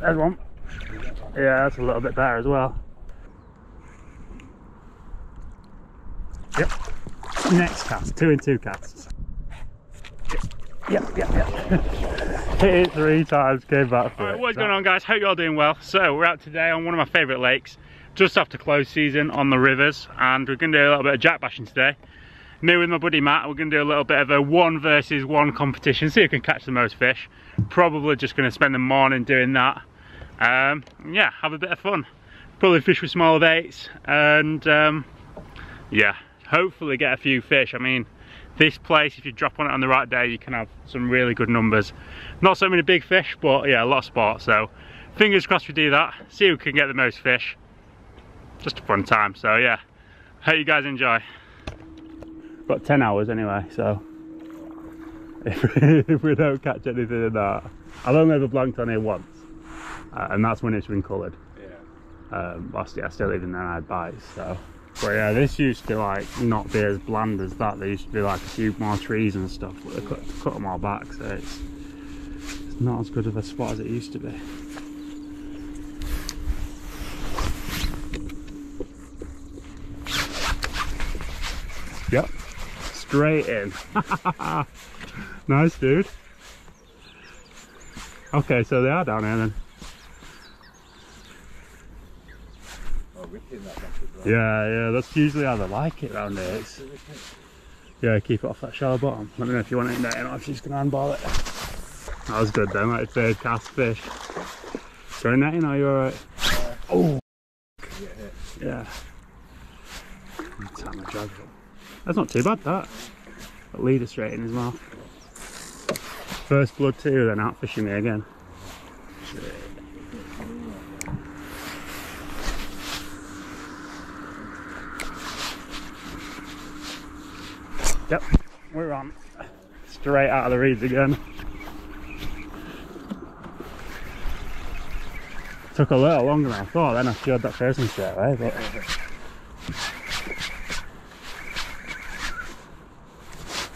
There's one. Yeah, that's a little bit better as well. Yep. Next cast. 2 and 2 casts. Yep. Hit it 3 times, came back for it. Alright, what's going on, guys? Hope you're all doing well. So we're out today on one of my favourite lakes, just after close season on the rivers, and we're going to do a little bit of jack bashing today. Me with my buddy Matt, we're going to do a little bit of a 1 versus 1 competition, see who can catch the most fish. Probably just going to spend the morning doing that. Yeah, have a bit of fun. Probably fish with small baits, and yeah, hopefully get a few fish. I mean, this place, if you drop on it on the right day, you can have some really good numbers. Not so many big fish, but yeah, a lot of sport. So fingers crossed we do that. See who can get the most fish. Just a fun time. So yeah, hope you guys enjoy. Got 10 hours anyway, so if we don't catch anything in that, I've only ever blanked on here once, and that's when it's been coloured. Yeah. I still even then I had bites, so. But yeah, this used to like not be as bland as that. There used to be like a few more trees and stuff, but they cut them all back, so it's not as good of a spot as it used to be. Yep, straight in. Nice, dude. Okay, so they are down here then. Yeah, that's usually how they like it round here. Yeah, keep it off that shallow bottom. Let me know if you want it in there, or if you're just going to handball it. That was good then, like third cast fish. Throwing that in, are you alright? Oh! Yeah. Time I dragged it. That's not too bad, that. That leader straight in his mouth. First blood too, then out fishing me again. Yep, we're on. Straight out of the reeds again. Took a little longer than I thought, then I showed that first one straight away, but...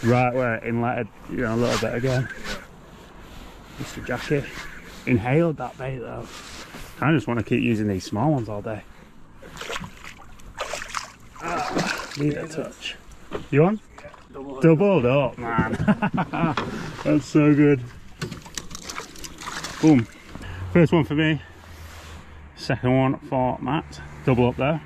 Right where it inletted, you know, a little bit again. Yeah. Mr. Jackie. Inhaled that bait though. I just want to keep using these small ones all day. Need a touch. You on? Yeah, doubled up, man. That's so good. Boom. First one for me. Second one for Matt. Double up there.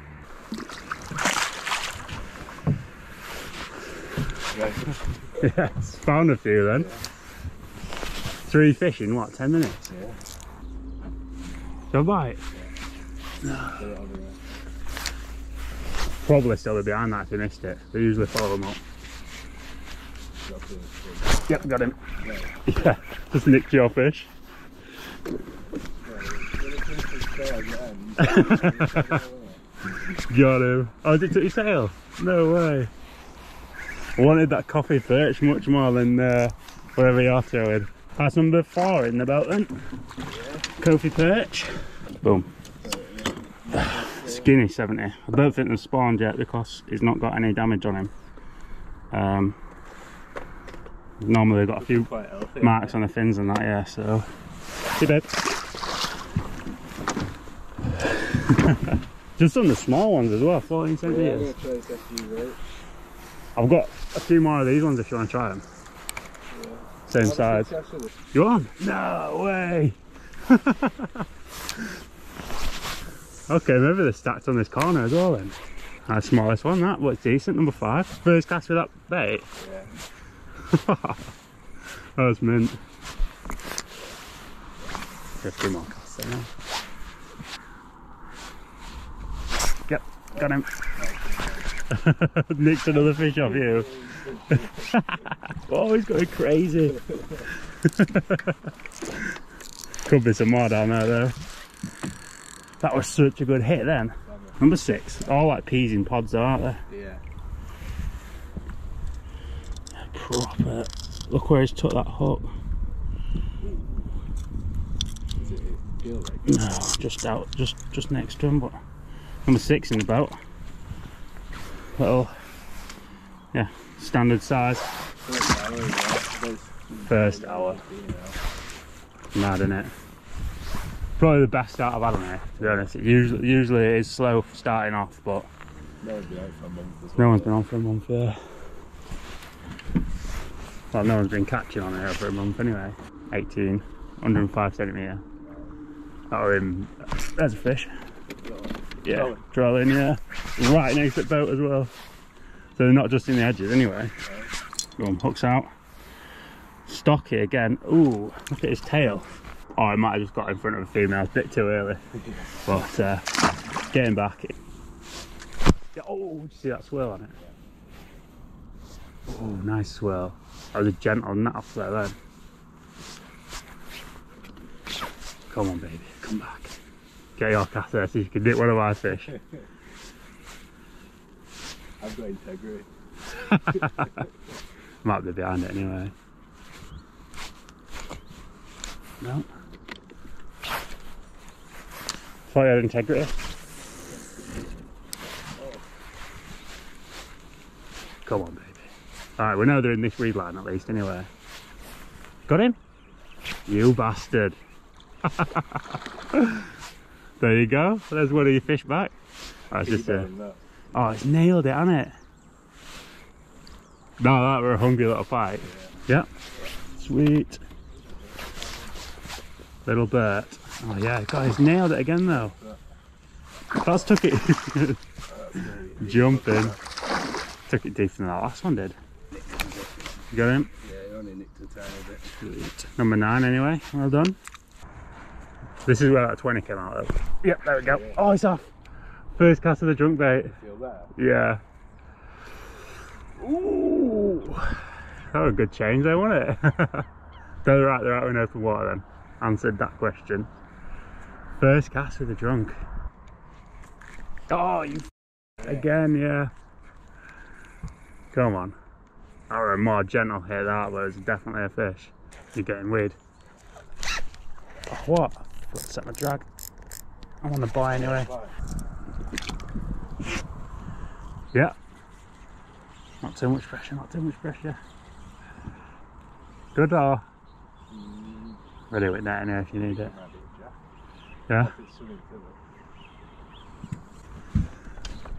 Yes, found a few then. Yeah. 3 fish in what, 10 minutes? Yeah. So bite? Yeah. No. Probably still be behind that if you missed it. They usually follow them up. Yep, got him. Yeah, yeah. Just nicked your fish. Got him. Oh, did it took your tail? No way. I wanted that coffee perch much more than wherever you're throwing. That's number 4 in the belt then. Yeah. Kofi perch. Boom. Skinny 70. I don't think they've spawned yet because he's not got any damage on him. Normally they've got a few healthy marks on the fins and that, yeah, so. See, babe. Just on the small ones as well, 14 centimetres. Yeah, I've got a few more of these ones if you want to try them. Yeah. Same size. You on? No way! Okay, maybe they're stacked on this corner as well then. That's the smallest one, that, but it's decent, number 5. First cast with that bait. Yeah. That was mint. 50 more casts there now. Yep, got him. Nicked another fish off you. Oh, he's going crazy. Could be some more down there though. That was such a good hit then. Number 6. All like peas in pods though, aren't they? Yeah. Proper. Look where he's took that hook. Is it a gill right there? No, just out, just next to him, but number 6 in the boat. Little, yeah, standard size. First hour. Mad, innit? probably the best start I've had on here, to be honest. It usually it is slow starting off, but no one's been out for a month as well. No one's been on for a month, yeah. Well, no one's been catching on here for a month anyway. 18, 105 centimetre. That'll in. There's a fish. Yeah, trolling, yeah. Right next to the boat as well. So they're not just in the edges anyway. Go on, hooks out. Stocky again. Ooh, look at his tail. Oh, I might have just got in front of a female. It's a bit too early. But getting back. Oh, did you see that swirl on it? Oh, nice swirl. That was a gentle nat off there then. Come on, baby, come back. Get your cast there so you can nip one of our fish. I've got integrity. Might be behind it anyway. No. Thought you had integrity. Come on, baby. Alright, we know they're in this weed line at least anyway. Got him? You bastard. There you go. There's one of your fish back. Oh, it's just a... oh, it's nailed it, hasn't it? No, that were a hungry little fight. Yeah. Yep. Sweet. Little Bert. Oh yeah, God, he's nailed it again though. That's took it. Jumping. Took it deeper than that last one did. You got him? Yeah, he only nicked a tiny bit. Sweet. Number 9 anyway. Well done. This is where that 20 came out of. Yep, there we go. Yeah. Oh, it's off. First cast of the drunk bait. Feel that? Yeah. Ooh. That was a good change there, wasn't it? They're out in open water then. Answered that question. First cast with the drunk. Oh, you yeah. Again, yeah. Come on. That were a more gentle hit, that was definitely a fish. You're getting weird. Oh, what? I've got to set my drag. I'm on the buy anyway. Yeah. Not too much pressure, not too much pressure. Good or? Ready with that anyway if you need it. Yeah?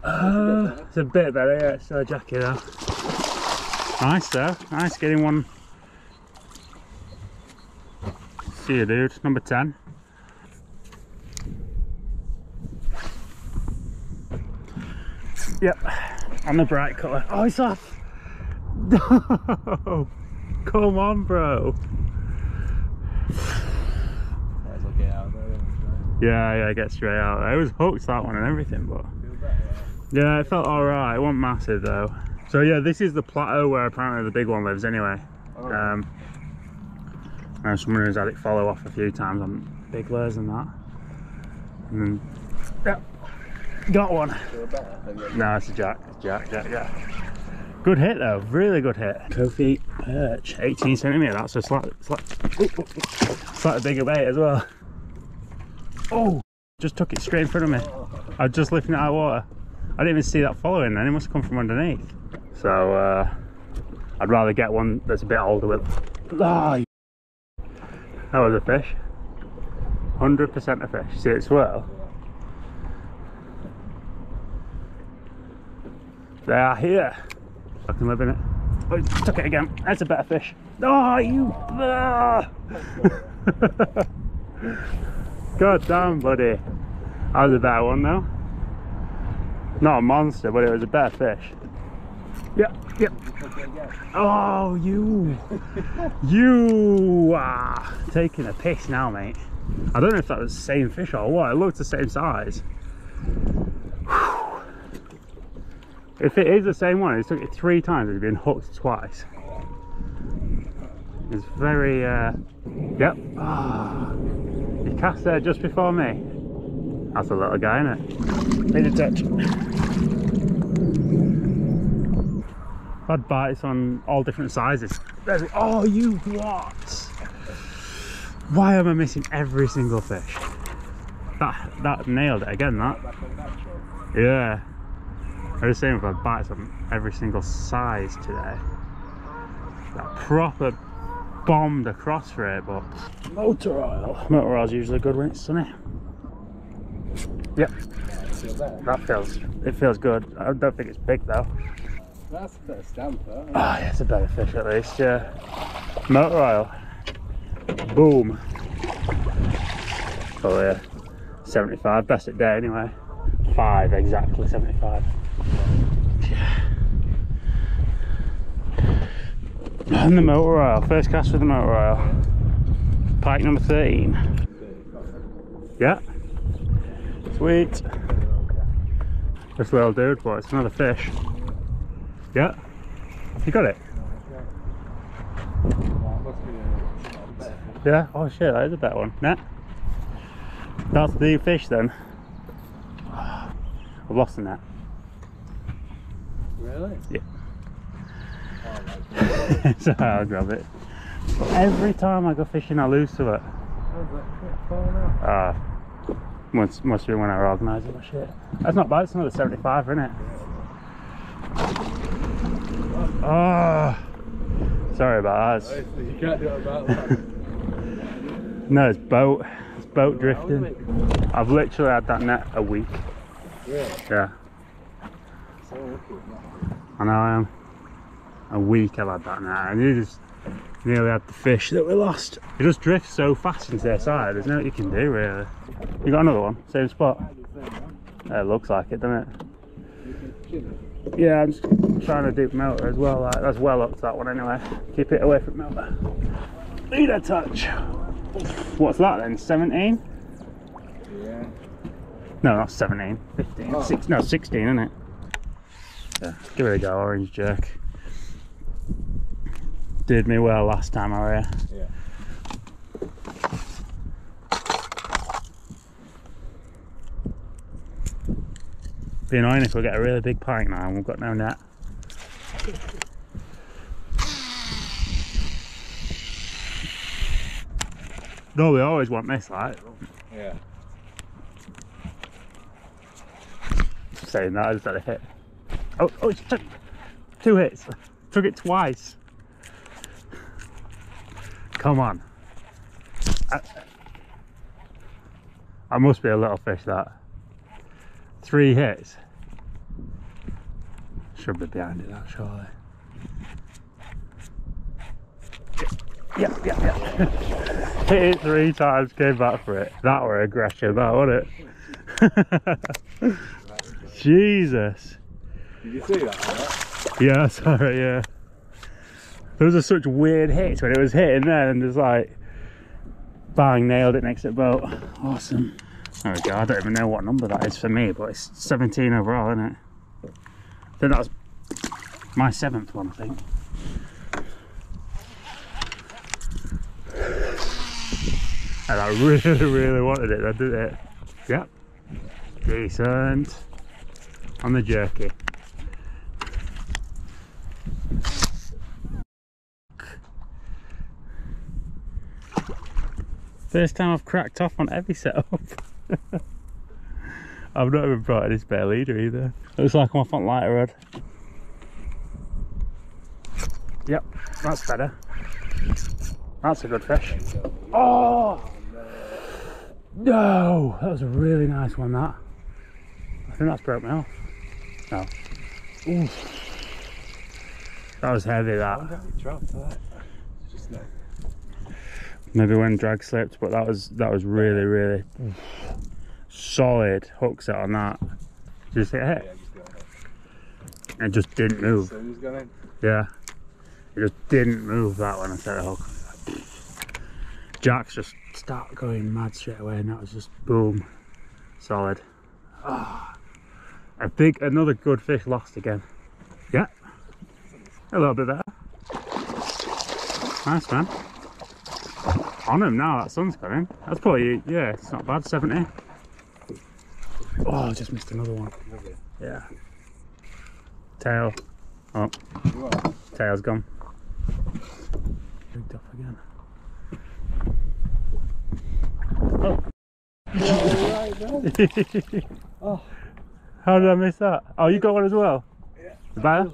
It's a bit better, yeah, it's still a jacket though. Nice though, nice getting one. See you, dude, number 10. Yep, and the bright colour. Oh, it's off! No! Come on, bro! Might as well get out there, yeah, get straight out there. It was hooked, that one, and everything, but... yeah, it felt alright. It wasn't massive, though. So, yeah, this is the plateau where apparently the big one lives, anyway. Oh. I know someone who's had it follow off a few times on big lures and that. And then, yep, got one. No, it's a jack. It's jack. Good hit, though. Really good hit. KØFI perch, 18 centimetre. That's a slightly bigger bait as well. Oh, just took it straight in front of me. I was just lifting it out of water. I didn't even see that following then, it must have come from underneath. So, I'd rather get one that's a bit older with... oh, that was a fish. 100% a fish. See it swirl? They are here. I can live in it. Oh, took it again. That's a better fish. Oh, you... God damn, buddy. That was a better one though. Not a monster, but it was a better fish. Yep, yep. Oh, you. You are taking a piss now, mate. I don't know if that was the same fish or what. It looked the same size. If it is the same one, he's took it 3 times and he's been hooked twice. It's very, yep. Ah, oh, he cast there just before me. That's a little guy, isn't it? Need a touch. I've had bites on all different sizes. There's, oh, you what? Why am I missing every single fish? That nailed it again, that. Yeah. I was saying I've had bites on every single size today. That proper bombed across for it, but motor oil. Motor oil's usually good when it's sunny. Yep. Yeah, it feels better. That feels, it feels good. I don't think it's big though. That's a better stamper. Ah, oh, yeah, it's a better fish at least, yeah. Motor oil. Boom. Oh yeah. 75, best at day anyway. 5, exactly 75. Yeah. And the motor oil, first cast with the motor oil. Pike number 13. Yeah. Sweet. This little dude, but it's another fish. Yeah. You got it? Yeah. Oh shit, that is a better one. Net. That's the fish then. I've lost the net. Really? Yeah. So I'll grab it. Every time I go fishing I lose to it. Ah, must be when I organise it or shit. That's not bad, it's another 75, isn't it? Ah, oh, sorry about that. You can't do it about that. No, it's boat. It's boat drifting. I've literally had that net a week. Really? Yeah. So lucky. I know I am. A week I've had that now, and you just nearly had the fish that we lost. It just drifts so fast into their side, there's no you can do really. You got another one, same spot? It looks like it, doesn't it? Yeah, I'm just trying to do motor as well, like, that's well up to that one anyway. Keep it away from motor. Need a touch! What's that then, 17? Yeah. No, not 17, 15, oh. 16, isn't it? Yeah, give it a go, orange jerk. Did me well last time I were here. Yeah. Be annoying if we get a really big pike now and we've got no net. No, we always want this, like. Yeah. Saying that, I just had a hit. Oh, oh, it's two hits. Took it twice. Come on. I must be a little fish that. 3 hits. Should be behind it now, surely. Yeah. Hit it 3 times, came back for it. That were aggression, that wasn't it? Jesus. Did you see that? Right? Yeah, sorry, yeah. Those are such weird hits when it was hitting there and just like bang, nailed it next to the boat. Awesome. There we go. I don't even know what number that is for me, but it's 17 overall, isn't it? I think that was my 7th one, I think. And I really wanted it, I did it. Yep. Decent. On the jerky. First time I've cracked off on every setup. I've not even brought any spare leader either. Looks like I'm off on lighter rod. Yep, that's better. That's a good fish. Oh! No! That was a really nice one, that. I think that's broke me off. No. Ooh. That was heavy, that. Maybe when drag slipped, but that was really solid hook set on that. Did you see it hit? Yeah, just got hit. It just didn't move. So just got in. Yeah, it just didn't move that when I set the hook. Jack's just started going mad straight away, and that was just boom, solid. Oh, I think another good fish lost again. Yeah, a little bit better. Nice man. On him now, that sun's got him. That's probably, yeah, it's not bad, 70. Oh, I just missed another one. Yeah. Tail. Oh. Tail's gone. Rigged off again. Oh. Right, oh. How did I miss that? Oh, you got one as well? Yeah. Better?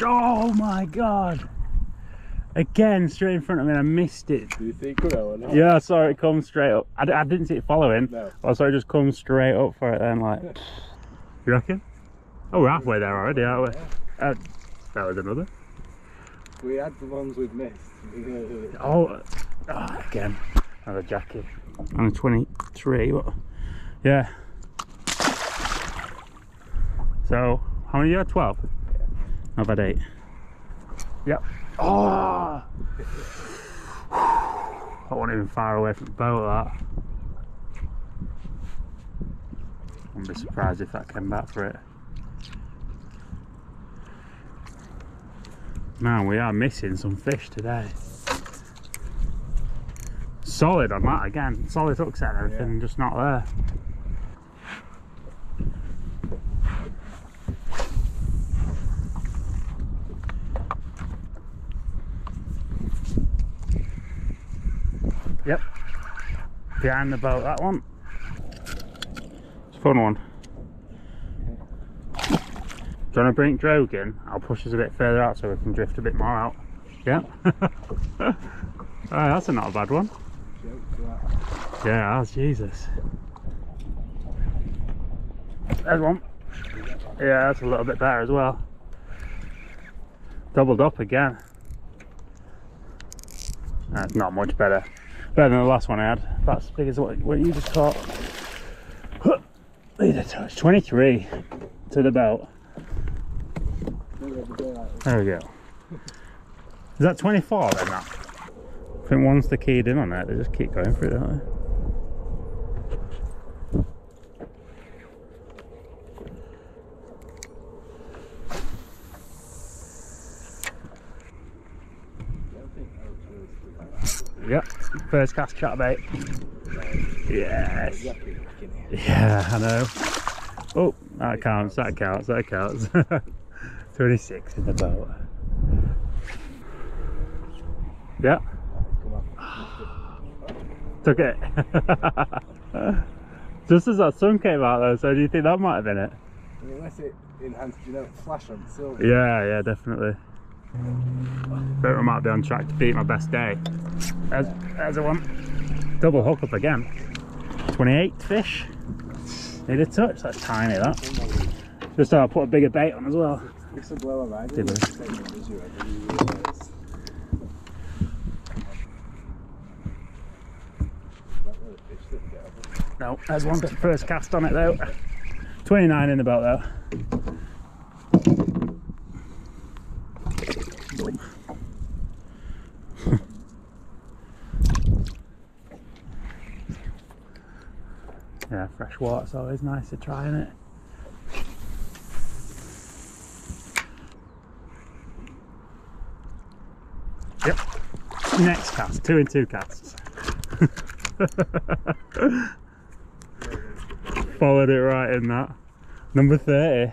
Oh my god! Again, straight in front of me, and I missed it. Do you think it or not? Yeah, I saw it come straight up. I didn't see it following. No. I saw it just come straight up for it then, like... Yeah. You reckon? Oh, we're halfway there already, aren't we? Yeah. That was another. We had the ones we've missed. Oh, again. Another jacket. And a 23, what? Yeah. So, how many you had? 12? Yeah. I've had 8. Yep. Oh! I wasn't even far away from the boat, that. I wouldn't be surprised if that came back for it. Man, we are missing some fish today. Solid on that again. Solid hooks and everything, yeah. Just not there. Yep, behind the boat, that one. It's a fun one. Do you want to bring Drogan? I'll push us a bit further out so we can drift a bit more out. Yep. Oh, that's not a bad one. Yeah, oh, Jesus. There's one. Yeah, that's a little bit better as well. Doubled up again. That's not much better. Better than the last one I had. That's as big as what you just caught. Lead a touch. 23 to the belt. There we go. Is that 24 then? That? I think one's the keyed in on that. They just keep going for it, don't they? Yep, first cast chatterbait. Yes. Yeah, I know. Oh, that counts, that counts, that counts. 26 in the boat. Yep. Took it. Just as that sun came out though, so do you think that might have been it? I mean, unless it enhanced, you know, flash on silver. Yeah, yeah, definitely. But I might be on track to beat my best day. There's a one. Double hook up again. 28 fish. Need a touch. That's tiny, that. Just thought I'd put a bigger bait on as well. It's a blower ride. Did we? No, there's one. First cast on it though. 29 in the belt though. Yeah, fresh water's always nice to try, isn't it? Yep. Next cast, 2 and 2 casts. Followed it right in that. Number 30.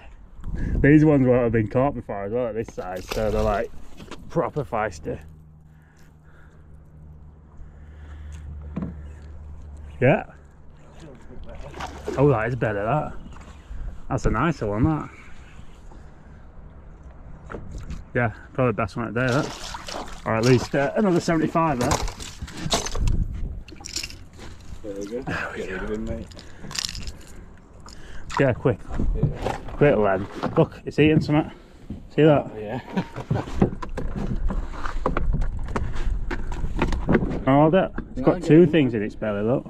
These ones won't have been caught before as well at this size, so they're like proper feisty. Yeah. Oh, that is better, that. That's a nicer one, that. Yeah, probably the best one of the day, that. Or at least another 75 there. There we go. Get rid of him, mate. Yeah, quick. Yeah. Quick lad. Look, it's eating something. See that? Yeah. Oh, that. It's got two things in its belly, look.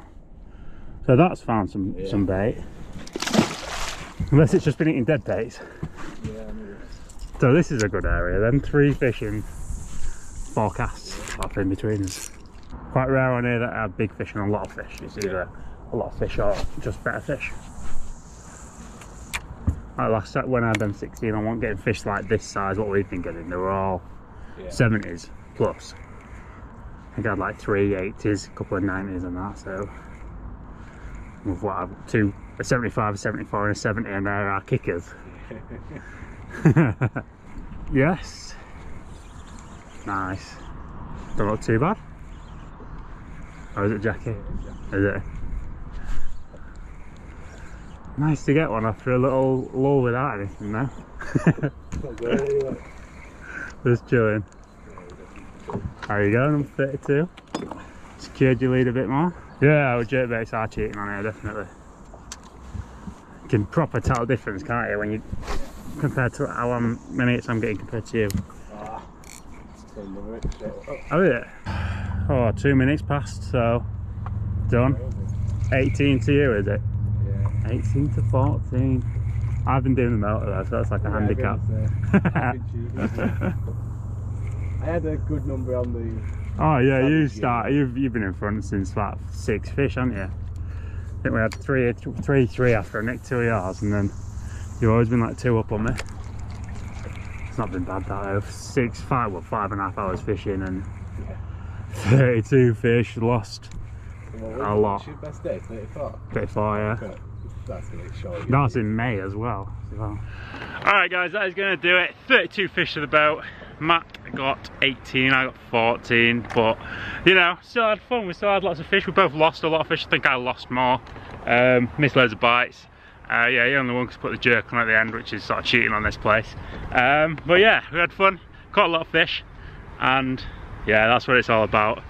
So that's found some bait. Unless it's just been eating dead baits. Yeah, I mean, so this is a good area then. 3 fish in 4 casts up in between us. Quite rare on here that I have big fish and a lot of fish. It's either a lot of fish or just better fish. Like last time when I had them 16, I wasn't getting fish like this size, what we've been getting. They were all 70s plus. I think I had like 3 80s, a couple of 90s and that, so. With what I've two, a 75, a 74 and a 70, and there are kickers. Yes. Nice. Don't look too bad. Or is it Jackie? Is it? Nice to get one after a little lull without anything though. Just chilling. There you go, number 32. Secured your lead a bit more. Yeah, our jerkbaits are cheating on here, definitely. You can proper tell the difference, can't you, when you compared to how many minutes I'm getting compared to you. Oh, yeah. Oh, 2 minutes past, so done. 18 to you, is it? Yeah. 18 to 14. I've been doing the motor though, so that's like a handicap. I had a good number on the... Oh yeah, you start. You've been in front since like 6 fish, haven't you? I think we had three after I nicked 2 yards, and then you've always been like 2 up on me. It's not been bad that though. 5 and a half hours fishing and 32 fish lost. Well, a lot. Your best day, 34? 34, yeah. Okay. That's really short. That's in May as well. Alright guys, that is going to do it. 32 fish to the boat. Matt got 18, I got 14, but you know, still had fun. We still had lots of fish. We both lost a lot of fish. I think I lost more. Missed loads of bites. Yeah, you're the only one who could put the jerk on at the end, which is sort of cheating on this place. But yeah, we had fun. Caught a lot of fish. And yeah, that's what it's all about.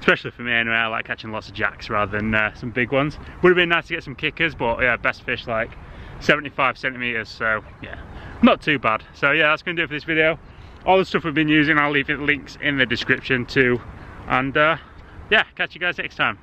Especially for me anyway, I like catching lots of jacks rather than some big ones. Would have been nice to get some kickers, but yeah, best fish like 75 centimetres, so yeah, not too bad. So yeah, that's going to do it for this video. All the stuff we've been using, I'll leave links in the description too. And yeah, catch you guys next time.